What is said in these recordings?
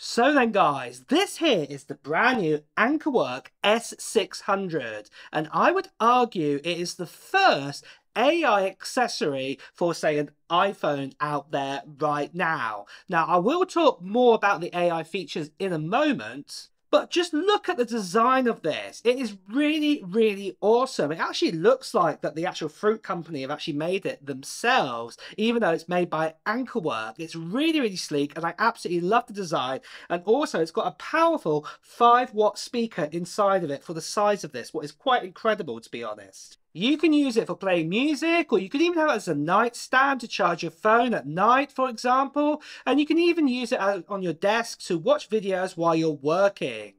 So then guys, this here is the brand new AnkerWork S600, and I would argue it is the first AI accessory for, say, an iPhone out there right now. Now, I will talk more about the AI features in a moment, but just look at the design of this. It is really, really awesome. It actually looks like that the actual fruit company have actually made it themselves, even though it's made by AnkerWork. It's really, really sleek, and I absolutely love the design. And also, it's got a powerful 5-watt speaker inside of it for the size of this, what is quite incredible, to be honest. You can use it for playing music, or you can even have it as a nightstand to charge your phone at night, for example. And you can even use it on your desk to watch videos while you're working.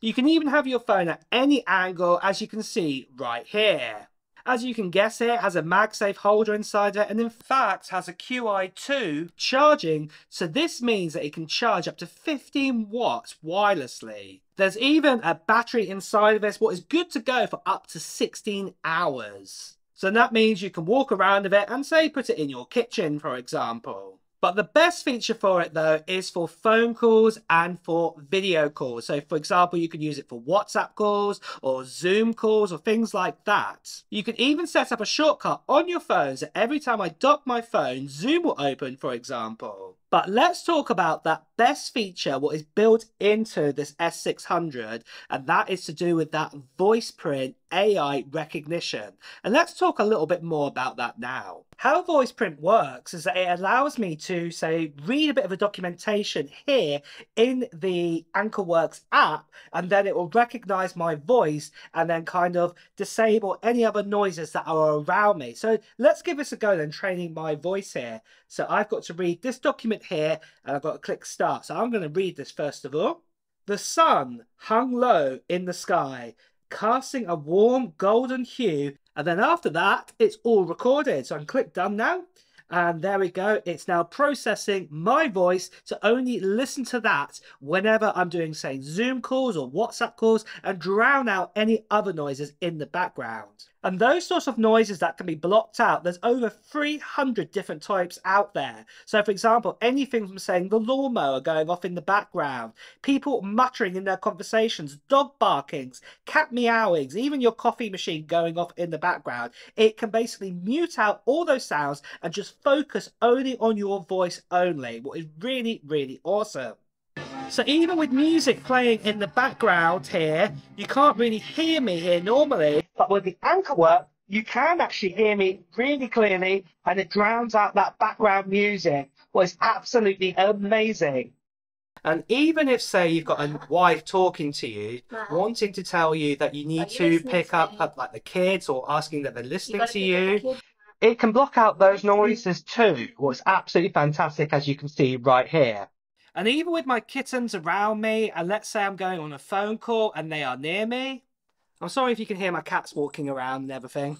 You can even have your phone at any angle, as you can see right here. As you can guess, it has a MagSafe holder inside it, and in fact has a Qi2 charging, so this means that it can charge up to 15 watts wirelessly. There's even a battery inside of this, what is good to go for up to 16 hours. So that means you can walk around with it and, say, put it in your kitchen, for example. But the best feature for it, though, is for phone calls and for video calls. So, for example, you can use it for WhatsApp calls or Zoom calls or things like that. You can even set up a shortcut on your phone, so every time I dock my phone, Zoom will open, for example. But let's talk about that best feature, what is built into this S600, and that is to do with that VoicePrint AI recognition. And let's talk a little bit more about that now. How VoicePrint works is that it allows me to, say, read a bit of a documentation here in the AnkerWorks app, and then it will recognize my voice and then kind of disable any other noises that are around me. So let's give this a go then, training my voice here. So I've got to read this document here, and I've got to click start. So I'm going to read this first of all. The sun hung low in the sky, casting a warm golden hue. And then after that, it's all recorded. So I can click done now. And there we go. It's now processing my voice to only listen to that whenever I'm doing, say, Zoom calls or WhatsApp calls, and drown out any other noises in the background. And those sorts of noises that can be blocked out, there's over 300 different types out there. So, for example, anything from, saying, the lawnmower going off in the background, people muttering in their conversations, dog barkings, cat meowings, even your coffee machine going off in the background. It can basically mute out all those sounds and just focus only on your voice only, what is really, really awesome. So even with music playing in the background here, you can't really hear me here normally, but with the AnkerWork, you can actually hear me really clearly, and it drowns out that background music, which is absolutely amazing. And even if, say, you've got a wife talking to you, wanting to tell you that you need to pick up like the kids, or asking that they're listening to you, it can block out those noises too, which is absolutely fantastic, as you can see right here. And even with my kittens around me, and let's say I'm going on a phone call and they are near me. I'm sorry if you can hear my cats walking around and everything.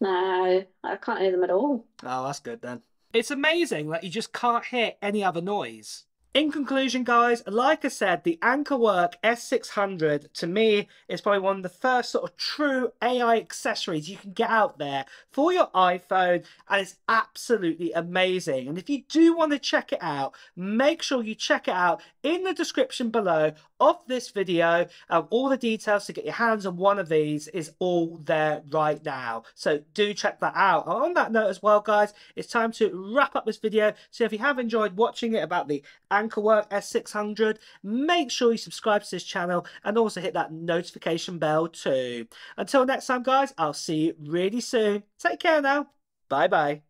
No, I can't hear them at all. Oh, that's good then. It's amazing that you just can't hear any other noise. In conclusion, guys, like I said, the AnkerWork S600, to me, is probably one of the first sort of true AI accessories you can get out there for your iPhone, and it's absolutely amazing. And if you do want to check it out, make sure you check it out in the description below of this video. All the details to get your hands on one of these is all there right now. So do check that out. And on that note as well, guys, it's time to wrap up this video. So if you have enjoyed watching it about the AnkerWork S600, make sure you subscribe to this channel and also hit that notification bell too. Until next time, guys, I'll see you really soon. Take care now. Bye bye.